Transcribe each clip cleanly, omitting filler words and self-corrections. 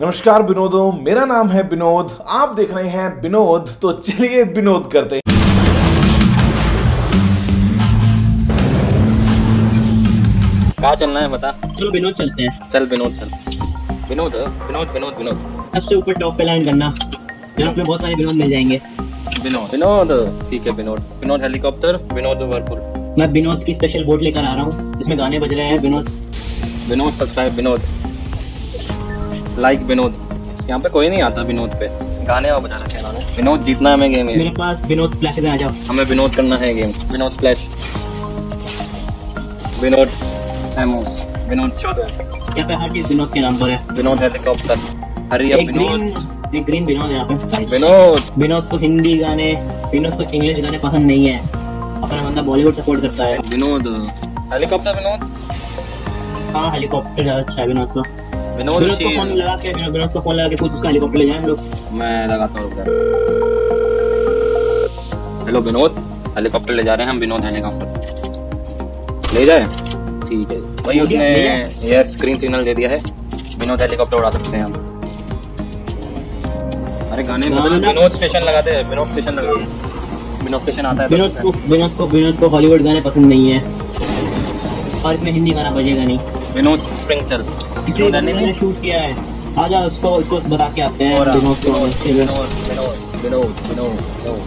नमस्कार बिनोदों, मेरा नाम है बिनोद, आप देख रहे हैं बिनोद। तो चलिए बिनोद करते हैं। कहाँ चलना है बता? चलो बिनोद चलते हैं। चल बिनोद, चल बिनोद बिनोद बिनोद बिनोद। सबसे ऊपर टॉप पे लैंड करना, यहाँ पे बहुत सारे बिनोद मिल जाएंगे। बिनोद बिनोद, ठीक है बिनोद। Binod helicopter, Binod Whirlpool. मैं बिनोद की स्पेशल बोट लेकर आ रहा हूँ, इसमें गाने बज रहे हैं। Binod Binod, subscribe Binod, like Binod. यहाँ पे कोई नहीं आता बिनोद पे, गाने और बजा रखे हैं उन्होंने। बिनोद जीतना है हमें गेम। मेरे पास बिनोद स्प्लैश आ जाओ, हमें बिनोद करना है गेम। बिनोद स्प्लैश, बिनोद एमोस, बिनोद शोधर। यहाँ पे हर चीज बिनोद के नाम पर है। Binod helicopter, hurry up Binod. एक ग्रीन बिनोद यहाँ पे। बिनोद बिनोद को हिंदी गाने, बिनोद को इंग्लिश गाने पसंद नहीं है। अपना बंदा बॉलीवुड सपोर्ट करता है। बिनोद हेलीकॉप्टर, बिनोद। हाँ हेलीकॉप्टर ज्यादा अच्छा है बिनोद का। बिनोद को फोन लगा के, बिनोद को फोन लगा के कुछ उसका हेलीकॉप्टर ले जाएं लोग। मैं लगाता हूँ। हेलो बिनोद, हेलीकॉप्टर ले जा रहे हैं हम। बिनोद हेलीकॉप्टर ले जाए, ठीक है भाई। उसने यस ग्रीन सिग्नल दे दिया है। बिनोद हेलीकॉप्टर उड़ा सकते हैं हम। अरे गाने बिनोद स्टेशन लगाते हैं। बिनोद स्टेशन लगा, बिनोद स्टेशन आता है। बिनोद को हॉलीवुड गाने पसंद नहीं है और इसमें हिंदी गाना बजेगा नहीं। बिनोद स्प्रिंगचर किसी गाने में शूट किया है। आजा उसको उसको बता के आते हैं। बिनोद बिनोद बिनोद बिनोद बिनोद।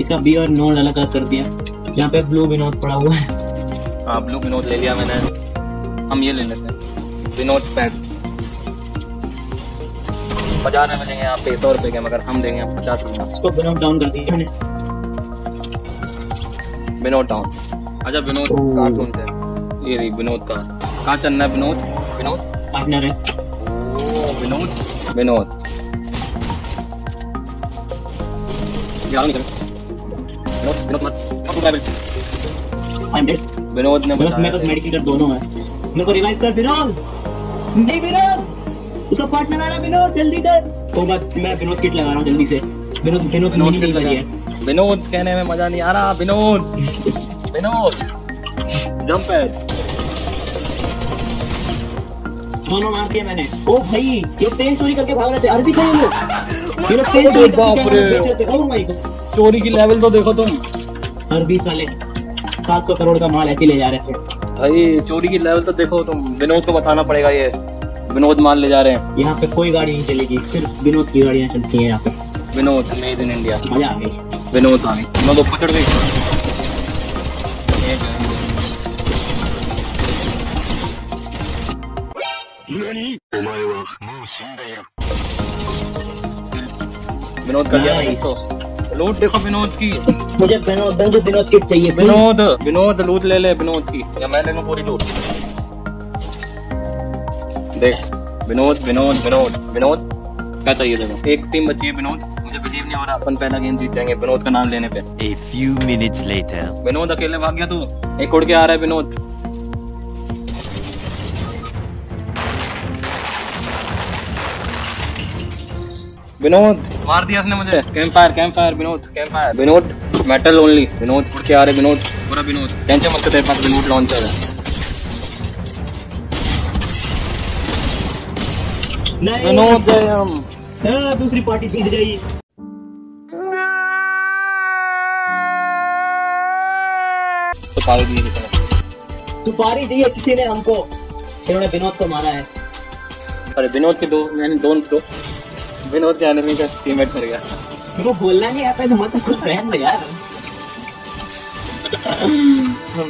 इसका बी और नो अलग अलग कर दिया। यहाँ पे ब्लू बिनोद पड़ा हुआ है। हाँ ब्लू बिनोद ले लिया मैंने। हम ये ले लेते हैं बिनोद पैक। 50 में मिलेंगे यहाँ पे 100 रुपए के, मगर हम देंगे 50 रुपये। इसको बिनोद डाउन कर दिया मैंने। बिनोद टाउन। अच्छा बिनोद कार्टून है ये। रही बिनोद का। कहाँ चलना है बिनोद? बिनोद पार्टनर है। ओ बिनोद बिनोद यार नहीं बिनोद बिनोद मत बिनोद। बिनोद ने बताया मेरे को मेडिकल कर दोनों है। मेरे को रिवाइव कर बिनोद। नहीं बिनोद, उसका पार्टनर आ रहा है। बिनोद जल्दी कर। तो मैं बिनोद किट लगा रहा हूँ जल्दी से। बिनोद बिनोद नहीं लग रही है। बिनोद कहने में मजा नहीं आ रहा। बिनोद बिनोद जंप है। दोनों मार दिए मैंने। ओ भाई ये पेन चोरी करके भाग रहे थे। अरबी कहीं लोग ये पेन चोरी करके बेच रहे थे। ओ माय गॉड, चोरी की लेवल तो देखो तुम। अरबी साले 700 करोड़ का माल ऐसे ले जा रहे थे भाई। चोरी की लेवल तो देखो तुम। बिनोद को बताना पड़ेगा ये बिनोद माल ले जा रहे हैं। यहाँ पे कोई गाड़ी नहीं चलेगी, सिर्फ बिनोद की गाड़ियाँ चलती है यहाँ पे। Binod made in India. मजा आ गई बिनोद आने। बिनोद पकड़ गई। बिनोद कर दिया इसको। लूट देखो बिनोद की। मुझे बिनोद बिनोद किट चाहिए। बिनोद बिनोद लूट ले ले बिनोद की, या मैं ले लूं पूरी लूट? देख बिनोद बिनोद बिनोद बिनोद क्या चाहिए देखो। एक टीम बची है बिनोद। बिलीव नहीं हो रहा अपन पहला गेम जीत जाएंगे बिनोद का नाम लेने पे। A few minutes later. Binod अकेले भाग गया तू। एक उड़ के आ रहा है बिनोद। बिनोद मार दिया इसने मुझे। Campfire campfire Binod campfire. Binod metal only. Binod उड़ के आ रहे बिनोद। पूरा बिनोद टेंशन मत कर, तेरे पास बिनोद लॉन्चर है। बिनोद हम दूसरी पार्टी जीत गई। सुपारी दी है किसी ने हमको, इन्होंने बिनोद को मारा है। अरे बिनोद के दो मैंने दो बिनोद के एनिमी का टीममेट मर गया। मेरे बोलना नहीं आता है, मत कुछ रहन दे यार।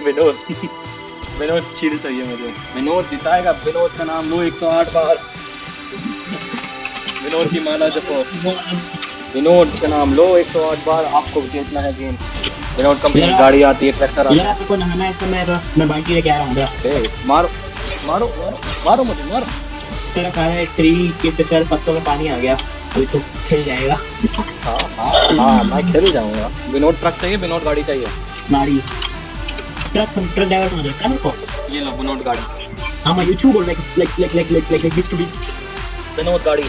बिनोद बिनोद चील चाहिए मुझे। बिनोद जिताएगा। बिनोद का नाम लो 108 बार। बिनोद की माला जपो। बिनोद का नाम लो 108 बार। आपको जीतना है गेम। बिनोड कंपनी गाड़ी आती है, ट्रैक्टर आता है। यार आपको नहाना है तो मैं बाल्टी लेके आ रहा हूँ। मारो मारो मारो मुझे मारो। तेरा कारण एक ट्री के तेरे पत्तों में पानी आ गया, कोई तो खेल जाएगा। हाँ हाँ हाँ मैं खेल जाऊँगा। बिनोद ट्रक चाहिए, बिनोद गाड़ी चाहिए। गाड़ी ट्रक ड्राइवर समझ रखा है को। ये लो बिनोद गाड़ी। हाँ मैं यूट्यूब बोल लाइक बिनोद गाड़ी।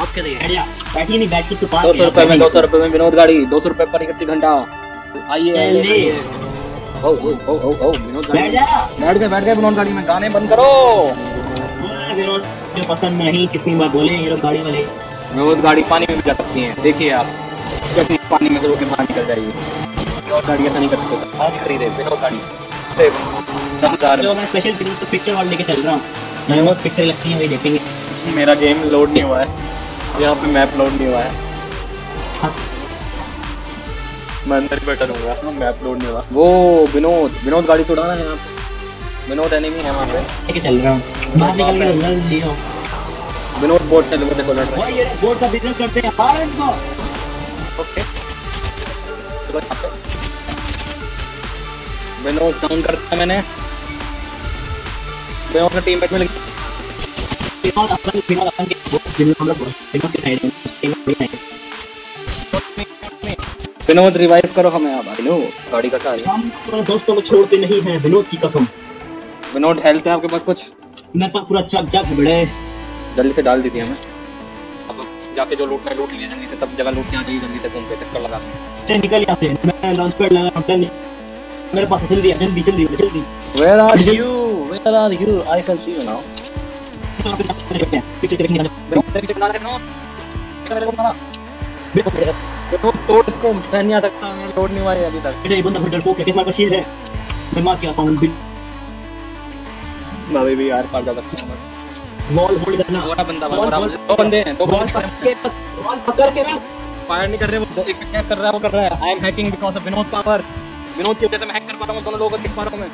आप क्या देखिए बैठी नहीं बैठ के तो 200 रुपये में बिनोद गाड़ी। 200 रुपये पर 31 घंटा। आइए बैठ गए बिनोद गाड़ी में, गाने बंद करो। बिनोद जो पसंद नहीं, कितनी बार बोले ये लोग गाड़ी वाले, बिनोद गाड़ी पानी में भी जा सकती है। देखिए आप कैसे पानी में से होकर बाहर निकल जाएगी। बिनोद गाड़ी ऐसा नहीं कर सकता, आप खरीदे बिनोद गाड़ी। मैं स्पेशल पिक्चर वाल लेके चल रहा हूँ, मैं बहुत पिक्चर लगती है वही देखेंगे। मेरा गेम लोड नहीं हुआ है, यहाँ पे मैप लोड नहीं हुआ है। मैं अंदर बैठा रहूंगा, मैप लोड नहीं हुआ। वो बिनोद गाड़ी तो उड़ाना है यहाँ पे। बिनोद एनिमी है वहाँ पे, लेके चल रहा हूँ, बाहर निकल के अंदर ले आओ। बिनोद बोर्ड से लोगों को लड़ रहा है, ये बोर्ड का बिजनेस करते हैं, मार इनको। ओके चलो यहाँ पे बिनोद डाउन करता है मैंने। बिनोद का टीममेट में लगी बिनोद, रिवाइव करो हमें। आप गाड़ी का अपने दोस्तों को छोड़ते नहीं है, बिनोद की कसम। बिनोद हेल्थ है आपके पास कुछ? मेरे पास पूरा चक चक बड़े, जल्दी से डाल दीजिए हमें। अब जाके जो लूटना है लूट लीजिए, जल्दी से सब जगह लूटने आ जाइए, जल्दी से तुम पे चक्कर लगाते हैं। निकल यहाँ से, मैं लॉन्च पैड लगा रहा हूँ, मेरे पास जल्दी। Where are you? I can see you now. तोड़ इसको, मैं नहीं आ सकता, मैं तोड़ नहीं पाया अभी तक। ये बंदा डरपोक है, कितना शील्ड है, मैं मार क्या पाऊं बिल। भाई भी यार पार जा सकता हूं, वॉल होल्ड करना। और बंदा दो बंदे हैं, दो बंदे वॉल पकड़ के रख, फायर नहीं कर रहे। वो एक हैक कर रहा है, वो कर रहा है। I am hacking because of Binod power. Binod की वजह से मैं हैक कर पा रहा हूं, दोनों लोगों को दिख पा रहा हूं मैं।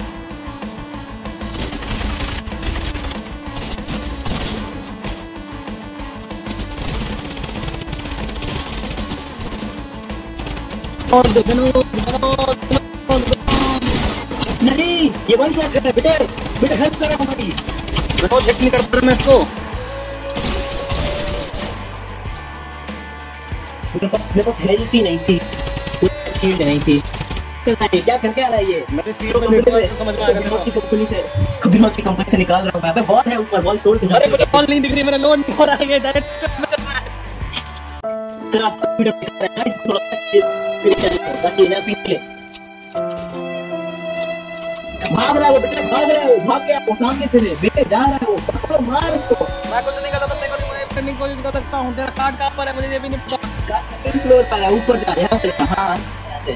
नहीं, ये वन शॉट है। बेटे हेल्प करो हमारी। बिनोद हिट नहीं कर पा रहा मैं इसको। मेरे पास हेल्थ ही नहीं थी, शील्ड नहीं थी। क्या करके आ रहा है ये? मेरे सीरो में समझ में आ गया, बिनोद की कंपनी से निकाल रहा हूं मैं। अबे बॉल है ऊपर, बॉल तोड़ के जा। अरे मुझे बॉल नहीं दिख रही, मेरा लोड हो रहा है, डायरेक्ट तेरा कंप्यूटर पे है। थोड़ा भाग रहा है वो, बेटा भाग रहा है वो, भाग गया वो सामने से, बेटे जा रहा है वो, पकड़ो मार उसको। मैं कुछ नहीं करता, बंदे को रिवाइव करने की कोशिश कर सकता हूं। तेरा कार्ड कहां पर है, मुझे ये भी नहीं पता। कार्ड फ्लोर पर है, ऊपर जा रहा है। हां ऐसे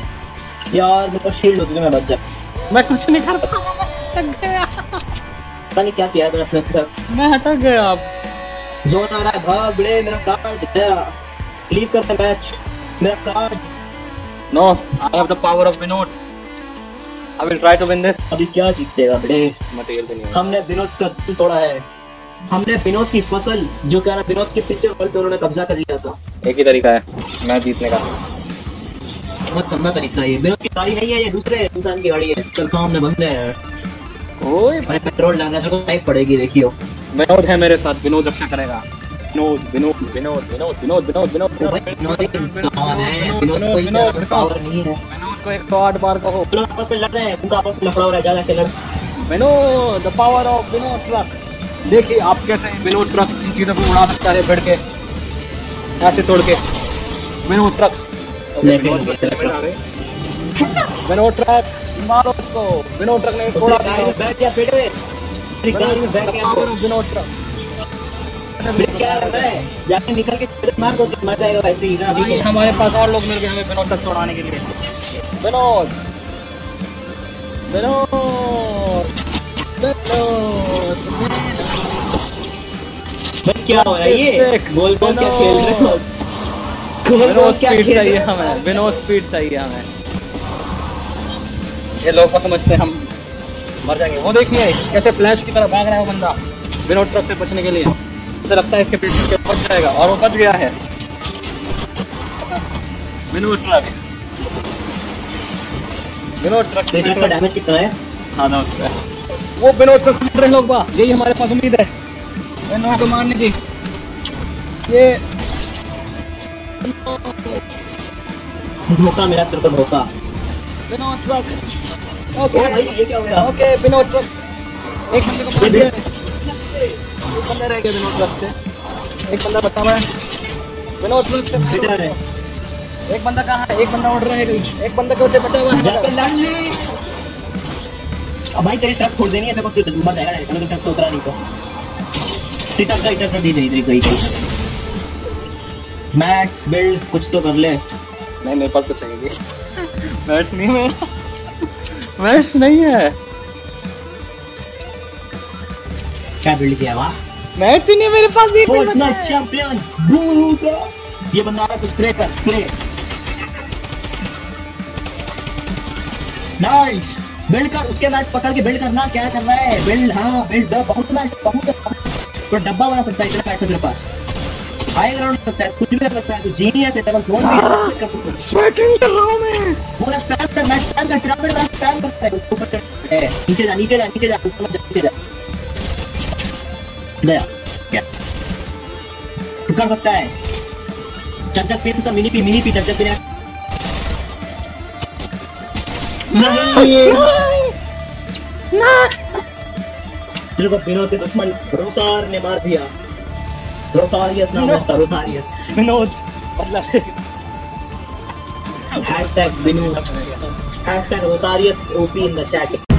यार, मेरे को शील्ड होती तो मैं बच जाता। मैं कुछ नहीं कर पा रहा, मैं अटक गया। पता नहीं क्या किया तूने अपने साथ, मैं अटक गया। अब जोन आ रहा है, भाग बड़े, मेरा कार्ड गया। लीव करते मैच, मेरा card. No, I have the power of Binod. I will try to win this. अभी क्या जीतेगा बेटे? मटेरियल भी नहीं। हमने बिनोद का दिल तोड़ा है, हमने बिनोद की फसल, जो कह रहा बिनोद की पिक्चर पर उन्होंने कब्जा कर लिया था। एक ही तरीका है मैच जीतने का, बहुत गंदा तरीका है। बिनोद की गाड़ी नहीं है, ये दूसरे इंसान की गाड़ी है। चल काम में बंदे हैं। ओए भाई, पेट्रोल डालना है, तो टाइप पड़ेगी। देखियो बिनोद है मेरे साथ, बिनोद रक्षा करेगा। देखिए आप कैसे बिनोद ट्रक इन चीजों को उड़ा सकता है, बैठ के ऐसे तोड़ के। बिनोद ट्रक, मारो उसको। बिनोद ट्रक ने थोड़ा बिनोद ट्रक क्या है भाई, जाके निकल के मार दो, मर जाएगा भाई। तो ना भाई, हमारे पास और लोग मिल गए हमें बिनोद तक छोड़ाने के लिए। बिनोद भाई क्या हो रहा है ये? बोल क्या खेल रहे हो? बिनोद स्पीड चाहिए हमें, बिनोद स्पीड चाहिए हमें। ये लोग को समझते हैं हम मर जाएंगे। वो देखिए कैसे फ्लैश की तरह भाग रहा है वो बंदा बिनोद ट्रक से बचने के लिए। लगता है इसके पीछे बच जाएगा, और वो बच गया है। बिनोद ट्रक का डैमेज कितना है? खाना उसका वो बिनोद ट्रक से रहे लोग बा, यही हमारे पास उम्मीद है बिनोद को मारने की। ये धोखा, मेरा तेरे को धोखा। बिनोद ट्रक, ओके भाई ये क्या हो गया? ओके बिनोद ट्रक एक बंदे को मार दिया, एक बंदा रह गया बिनोद ट्रक से। एक बंदा बचा हुआ है बिनोद ट्रक से, बेटा है। एक बंदा कहां है? एक बंदा उड़ रहा है, एक बंदा कैसे बचा हुआ है? जाके लड़ ले, अब भाई तेरी ट्रक छोड़ देनी है, देखो तो मर जाएगा डायरेक्ट, ट्रक तो उतरा नहीं तो ट्रक का इधर दे दे गई। मैक्स बिल्ड कुछ तो कर ले। नहीं मेरे पास कुछ है मैक्स नहीं, मैं मैक्स नहीं है। क्या बिल्ड किया वाह, मैक्स ही नहीं मेरे पास। देख इतना चैंपियन ब्लू का ये बंदा आ रहा है, कुछ स्प्रे कर स्प्रे। नाइस बिल्ड कर, उसके बाद पकड़ के बिल्ड करना, क्या कर रहा है बिल्ड। हाँ बिल्ड बहुत मैच बहुत तो डब्बा बना सकता है, इतना पैसा मेरे पास। हाई ग्राउंड सकता है, कुछ भी कर सकता है तू, जीनियस है। डबल ड्रोन भी कर, स्वेटिंग कर रहा हूं मैं पूरा। स्पैम कर मैच, स्पैम कर ट्रैप में स्पैम करता है, ऊपर चढ़ है। नीचे जा नीचे जा नीचे जा, उसको नीचे जा गया क्या तू कर सकता है। चटक पिन का मिनी पी चटक पिन ना। तेरे को बिनोद के दुश्मन रोसार ने मार दिया। रोसारियस नाम है, रोसारियस बिनोद मतलब #Binod #Rosarius OP in the chat.